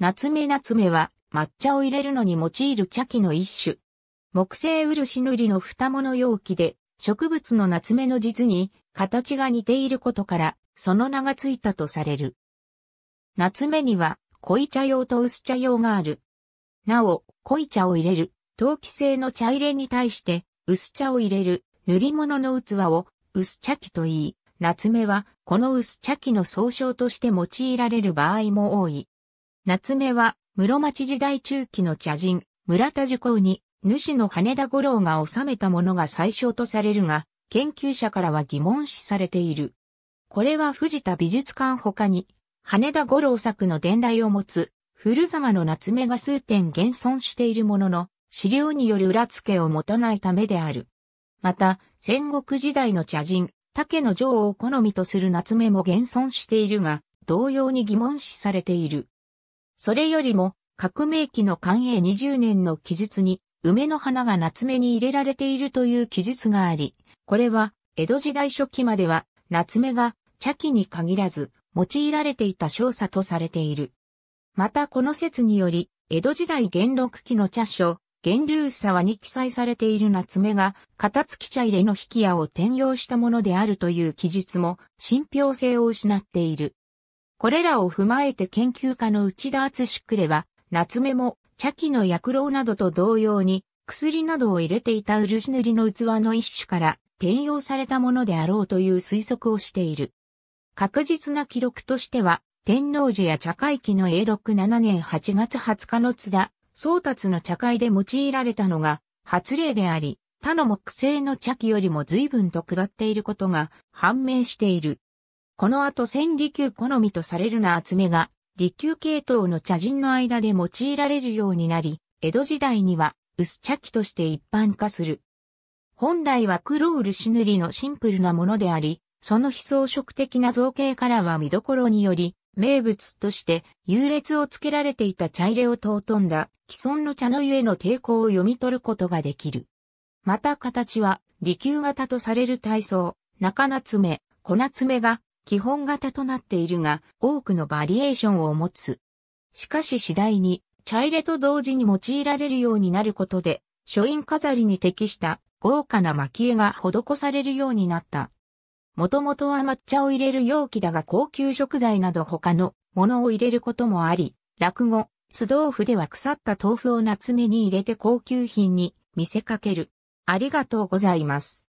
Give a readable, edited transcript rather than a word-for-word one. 棗は抹茶を入れるのに用いる茶器の一種。木製漆塗りの蓋物容器で植物の棗の実に形が似ていることからその名がついたとされる。棗には濃い茶用と薄茶用がある。なお、濃い茶を入れる陶器製の茶入れに対して薄茶を入れる塗り物の器を薄茶器と言い、棗はこの薄茶器の総称として用いられる場合も多い。棗は室町時代中期の茶人、村田寿光に主の羽田五郎が収めたものが最初とされるが、研究者からは疑問視されている。これは藤田美術館他に、羽田五郎作の伝来を持つ、古様の棗が数点現存しているものの、資料による裏付けを持たないためである。また、戦国時代の茶人、竹野城を好みとする棗も現存しているが、同様に疑問視されている。それよりも、革命期の寛永20年の記述に、梅の花が棗に入れられているという記述があり、これは、江戸時代初期までは、棗が茶器に限らず、用いられていた証左とされている。またこの説により、江戸時代元禄期の茶書、元隆沢に記載されている棗が、片付茶入れの引矢を転用したものであるという記述も、信憑性を失っている。これらを踏まえて研究家の内田篤史久礼は、棗も、茶器の薬蝋などと同様に、薬などを入れていた漆塗りの器の一種から転用されたものであろうという推測をしている。確実な記録としては、天王寺や茶会期の永禄7年8月20日の津田宗達の茶会で用いられたのが初例であり、他の木製の茶器よりも随分と下っていることが判明している。この後千利休好みとされる棗が、利休系統の茶人の間で用いられるようになり、江戸時代には薄茶器として一般化する。本来は黒漆塗りのシンプルなものであり、その非装飾的な造形からは見どころにより、名物として優劣をつけられていた茶入れを尊んだ既存の茶の湯への抵抗を読み取ることができる。また形は利休型とされる大層、中棗、小棗が、基本型となっているが、多くのバリエーションを持つ。しかし次第に、茶入れと同時に用いられるようになることで、書院飾りに適した豪華な蒔絵が施されるようになった。もともとは抹茶を入れる容器だが高級食材など他のものを入れることもあり、落語、酢豆腐では腐った豆腐を棗に入れて高級品に見せかける。ありがとうございます。